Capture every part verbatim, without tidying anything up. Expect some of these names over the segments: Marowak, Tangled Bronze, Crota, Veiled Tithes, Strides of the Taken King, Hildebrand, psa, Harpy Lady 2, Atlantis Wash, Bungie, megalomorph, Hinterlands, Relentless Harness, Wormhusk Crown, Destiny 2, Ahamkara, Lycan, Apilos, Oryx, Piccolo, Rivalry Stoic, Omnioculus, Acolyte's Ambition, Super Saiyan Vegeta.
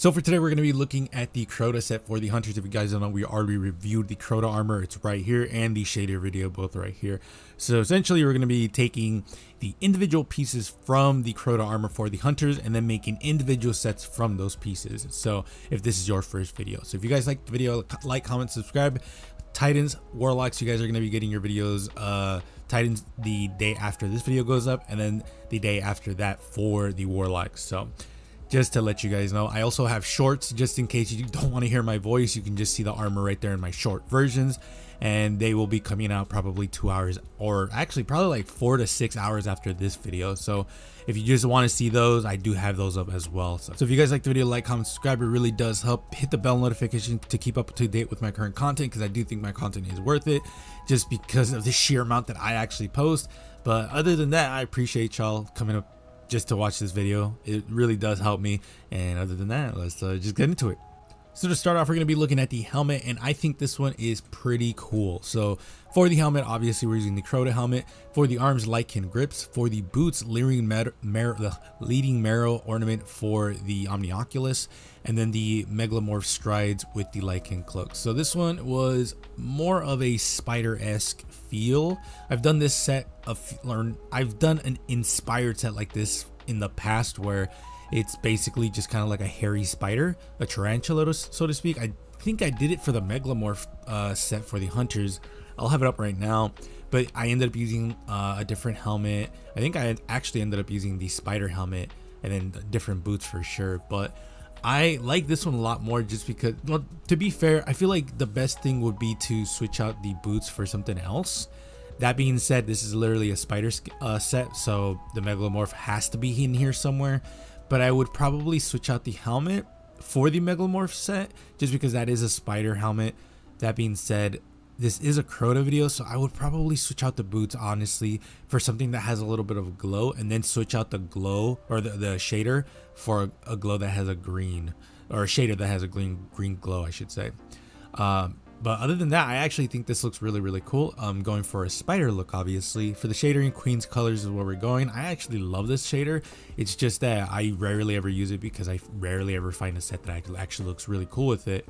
So for today, we're going to be looking at the Crota set for the Hunters. If you guys don't know, we already reviewed the Crota armor. It's right here, and the shader video, both right here. So essentially, we're going to be taking the individual pieces from the Crota armor for the Hunters and then making individual sets from those pieces. So if this is your first video, so if you guys like the video, like, comment, subscribe. Titans, Warlocks, you guys are going to be getting your videos, uh, Titans the day after this video goes up, and then the day after that for the Warlocks. So just to let you guys know, I also have shorts just in case you don't want to hear my voice. You can just see the armor right there in my short versions, and they will be coming out probably two hours or actually probably like four to six hours after this video. So if you just want to see those, I do have those up as well. So, so if you guys like the video, like, comment, subscribe, it really does help. Hit the bell notification to keep up to date with my current content, because I do think my content is worth it just because of the sheer amount that I actually post. But other than that, I appreciate y'all coming up just to watch this video. It really does help me. And other than that, let's uh, just get into it. So to start off, we're going to be looking at the helmet, and I think this one is pretty cool. So for the helmet, obviously we're using the Crota helmet. For the arms, Lycan grips. For the boots, leering mer mer the leading marrow ornament for the Omnioculus, and then the megalomorph strides with the Lycan cloak. So this one was more of a spider-esque feel. I've done this set of learn. I've done an inspired set like this in the past where it's basically just kind of like a hairy spider, a tarantula, so to speak. I think I did it for the megalomorph uh, set for the Hunters. I'll have it up right now, but I ended up using uh, a different helmet. I think I actually ended up using the spider helmet, and then the different boots for sure. But I like this one a lot more just because, well, to be fair, I feel like the best thing would be to switch out the boots for something else. That being said, this is literally a spider uh, set, so the megalomorph has to be in here somewhere. But I would probably switch out the helmet for the megalomorph set just because that is a spider helmet. That being said, this is a Crota video, so I would probably switch out the boots, honestly, for something that has a little bit of glow, and then switch out the glow or the, the shader for a, a glow that has a green, or a shader that has a green, green glow, I should say. Um, but other than that, I actually think this looks really, really cool. I'm going for a spider look, obviously. For the shader in Queen's colors is where we're going. I actually love this shader. It's just that I rarely ever use it because I rarely ever find a set that actually looks really cool with it.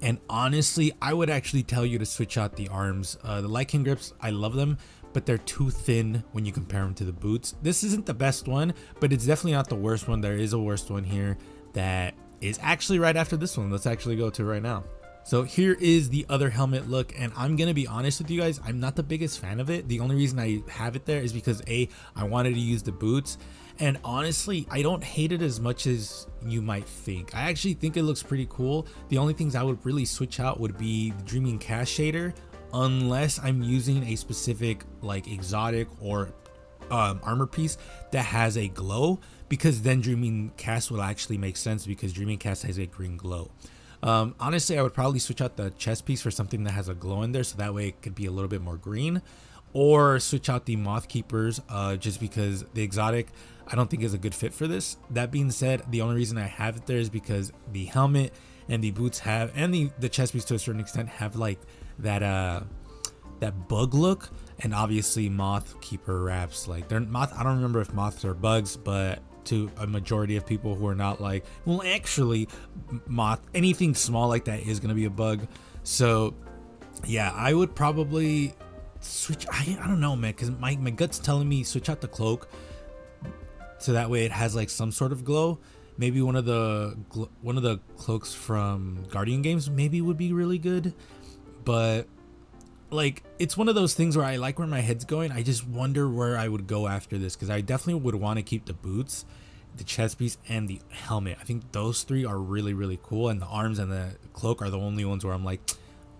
And honestly, I would actually tell you to switch out the arms. Uh, the Lycan grips, I love them, but they're too thin when you compare them to the boots. This isn't the best one, but it's definitely not the worst one. There is a worst one here that is actually right after this one. Let's actually go to right now. So here is the other helmet look, and I'm going to be honest with you guys, I'm not the biggest fan of it. The only reason I have it there is because A, I wanted to use the boots, and honestly, I don't hate it as much as you might think. I actually think it looks pretty cool. The only things I would really switch out would be the Dreaming Cast shader, unless I'm using a specific like exotic or um, armor piece that has a glow, because then Dreaming Cast will actually make sense because Dreaming Cast has a green glow. Um, honestly, I would probably switch out the chest piece for something that has a glow in there, so that way it could be a little bit more green, or switch out the Moth Keepers, uh, just because the exotic I don't think is a good fit for this. That being said, the only reason I have it there is because the helmet and the boots have, and the, the chest piece to a certain extent, have like that, uh, that bug look, and obviously Moth Keeper wraps, like they're moth. I don't remember if moths are bugs, but to a majority of people who are not like, well, actually moth, anything small like that is going to be a bug. So yeah, I would probably switch. I, I don't know, man, because my, my gut's telling me switch out the cloak, so that way it has like some sort of glow. Maybe one of the one of the cloaks from Guardian games maybe would be really good. But like, it's one of those things where I like where my head's going. I just wonder where I would go after this, because I definitely would want to keep the boots, the chest piece, and the helmet. I think those three are really, really cool, and the arms and the cloak are the only ones where I'm like,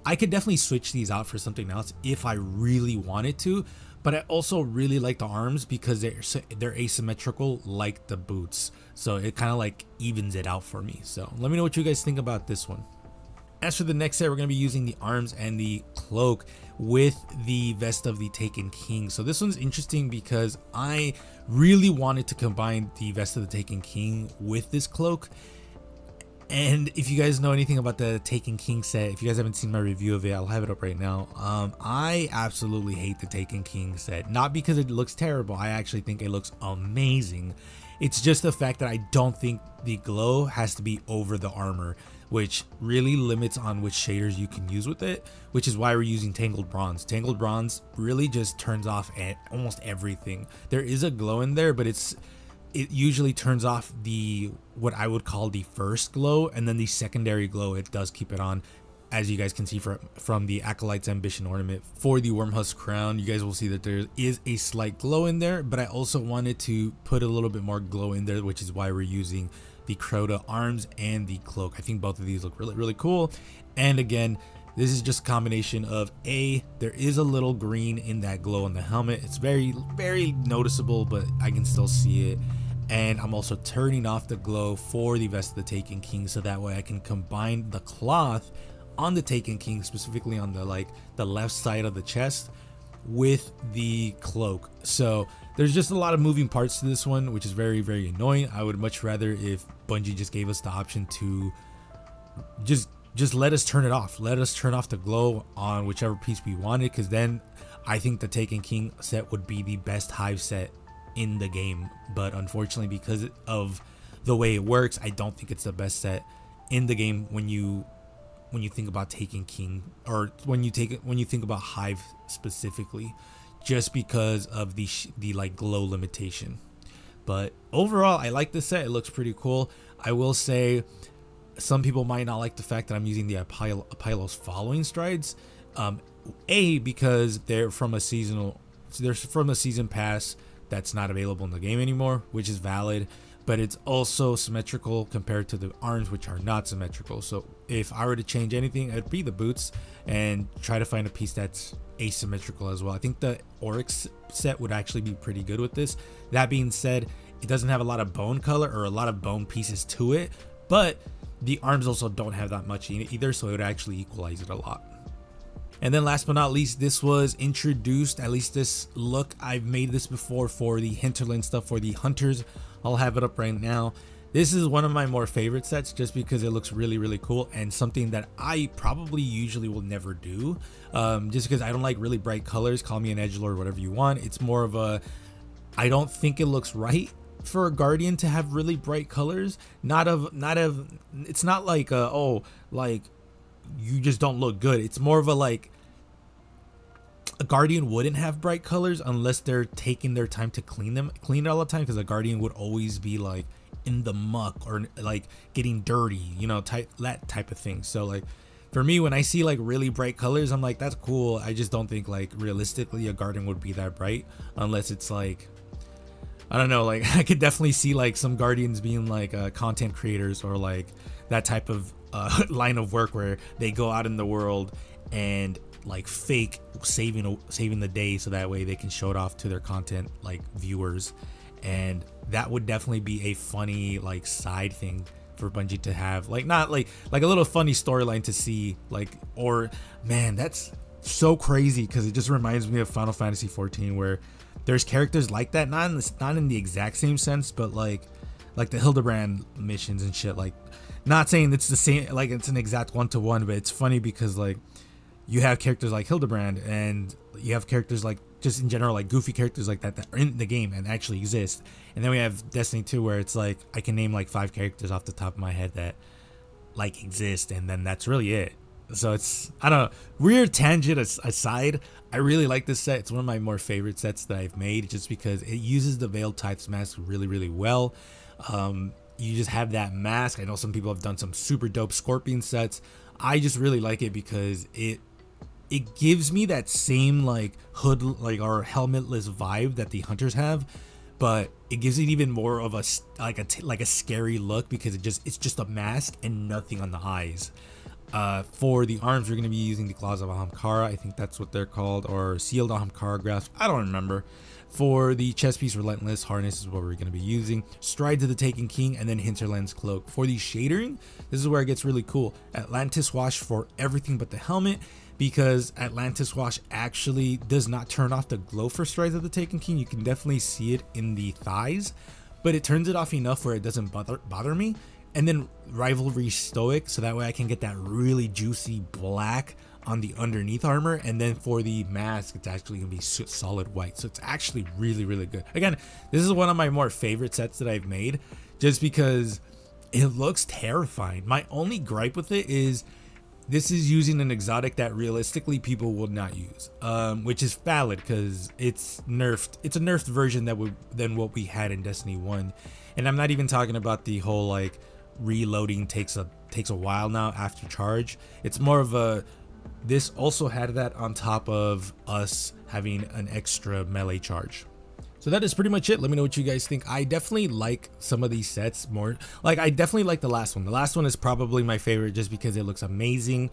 I could definitely switch these out for something else if I really wanted to. But I also really like the arms because they're they're asymmetrical like the boots, so it kind of like evens it out for me. So let me know what you guys think about this one. As for the next set, we're going to be using the arms and the cloak with the vest of the Taken King. So this one's interesting because I really wanted to combine the vest of the Taken King with this cloak. And if you guys know anything about the Taken King set, if you guys haven't seen my review of it, I'll have it up right now. Um, I absolutely hate the Taken King set. Not because it looks terrible. I actually think it looks amazing. It's just the fact that I don't think the glow has to be over the armor, which really limits on which shaders you can use with it, which is why we're using Tangled Bronze. Tangled Bronze really just turns off at almost everything. There is a glow in there, but it's it usually turns off the what I would call the first glow, and then the secondary glow, it does keep it on. As you guys can see from, from the Acolyte's Ambition ornament for the Wormhusk Crown, you guys will see that there is a slight glow in there, but I also wanted to put a little bit more glow in there, which is why we're using the Crota arms and the cloak. I think both of these look really, really cool. And again, this is just a combination of A, there is a little green in that glow on the helmet. It's very, very noticeable, but I can still see it. And I'm also turning off the glow for the Vest of the Taken King, so that way I can combine the cloth on the Taken King, specifically on the like the left side of the chest, with the cloak. So there's just a lot of moving parts to this one, which is very, very annoying. I would much rather if Bungie just gave us the option to just just let us turn it off, let us turn off the glow on whichever piece we wanted, because then I think the Taken King set would be the best hive set in the game. But unfortunately, because of the way it works, I don't think it's the best set in the game when you when you think about Taken King, or when you take it when you think about hive specifically, just because of the sh the like glow limitation. But overall, I like this set. It looks pretty cool. I will say some people might not like the fact that I'm using the Apil Apilos following strides, um a because they're from a seasonal they're from a season pass that's not available in the game anymore, which is valid. But it's also symmetrical compared to the arms, which are not symmetrical. So if I were to change anything, it'd be the boots, and try to find a piece that's asymmetrical as well. I think the Oryx set would actually be pretty good with this. That being said, it doesn't have a lot of bone color or a lot of bone pieces to it, but the arms also don't have that much in it either, so it would actually equalize it a lot. And then last but not least, this was introduced, at least this look. I've made this before for the Hinterlands stuff, for the Hunters. I'll have it up right now. This is one of my more favorite sets, just because it looks really, really cool, and something that I probably usually will never do, um, just because I don't like really bright colors. Call me an edgelord, whatever you want. It's more of a, I don't think it looks right for a Guardian to have really bright colors. Not of, not of, it's not like, a, oh, like you just don't look good. It's more of a like, a Guardian wouldn't have bright colors unless they're taking their time to clean them clean it all the time, because a Guardian would always be like in the muck or like getting dirty, you know, type that type of thing. So like for me, when I see like really bright colors, I'm like, that's cool. I just don't think like realistically a Guardian would be that bright, unless it's like, I don't know, like I could definitely see like some Guardians being like uh, content creators, or like that type of uh, line of work where they go out in the world and like fake saving saving the day so that way they can show it off to their content like viewers. And that would definitely be a funny like side thing for Bungie to have, like not like like a little funny storyline to see, like, or man, that's so crazy, because it just reminds me of Final Fantasy fourteen, where there's characters like that, not in the, not in the exact same sense, but like like the Hildebrand missions and shit. Like, not saying it's the same, like it's an exact one-to-one, but it's funny because like you have characters like Hildebrand, and you have characters like, just in general, like goofy characters like that that are in the game and actually exist. And then we have Destiny two, where it's like I can name like five characters off the top of my head that like exist, and then that's really it. So it's, I don't know, weird tangent aside, I really like this set. It's one of my more favorite sets that I've made, just because it uses the Veiled Tithes mask really, really well. Um, you just have that mask. I know some people have done some super dope Scorpion sets. I just really like it because it It gives me that same like hood, like or helmetless vibe that the Hunters have, but it gives it even more of a like a t like a scary look, because it just it's just a mask and nothing on the eyes. Uh, for the arms, we're gonna be using the claws of Ahamkara. I think that's what they're called, or sealed Ahamkara grasp. I don't remember. For the chest piece, Relentless Harness is what we're going to be using. Strides of the Taken King, and then Hinterlands Cloak. For the shadering, this is where it gets really cool. Atlantis Wash for everything but the helmet, because Atlantis Wash actually does not turn off the glow for Strides of the Taken King. You can definitely see it in the thighs, but it turns it off enough where it doesn't bother, bother me. And then Rivalry Stoic, so that way I can get that really juicy black on the underneath armor, and then for the mask it's actually gonna be solid white. So it's actually really, really good. Again, this is one of my more favorite sets that I've made, just because it looks terrifying. My only gripe with it is this is using an exotic that realistically people will not use, um which is valid because it's nerfed. It's a nerfed version that would than what we had in Destiny one. And I'm not even talking about the whole like reloading takes a takes a while now after charge. It's more of a, this also had that on top of us having an extra melee charge. So that is pretty much it. Let me know what you guys think. I definitely like some of these sets more. Like, I definitely like the last one. The last one is probably my favorite just because it looks amazing.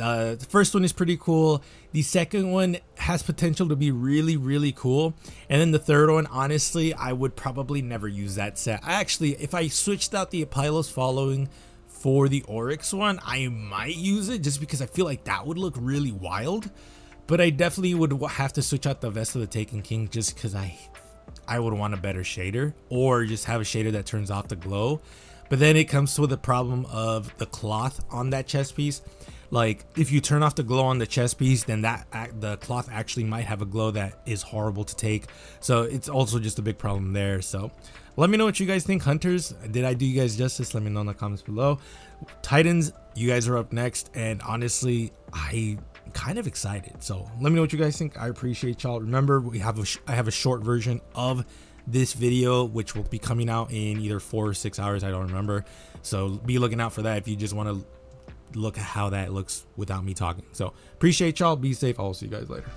Uh, the first one is pretty cool. The second one has potential to be really, really cool. And then the third one, honestly, I would probably never use that set. I actually, if I switched out the Apilos following for the Oryx one, I might use it just because I feel like that would look really wild. But I definitely would have to switch out the Vest of the Taken King just because I I would want a better shader, or just have a shader that turns off the glow. But then it comes with the problem of the cloth on that chest piece. Like, if you turn off the glow on the chest piece, then that the cloth actually might have a glow that is horrible to take. So it's also just a big problem there. So let me know what you guys think, Hunters. Did I do you guys justice? Let me know in the comments below. Titans, you guys are up next, and honestly, I kind of excited. So let me know what you guys think. I appreciate y'all. Remember, we have a sh I have a short version of this video which will be coming out in either four or six hours. I don't remember. So be looking out for that if you just want to look at how that looks without me talking. So appreciate y'all. Be safe. I'll see you guys later.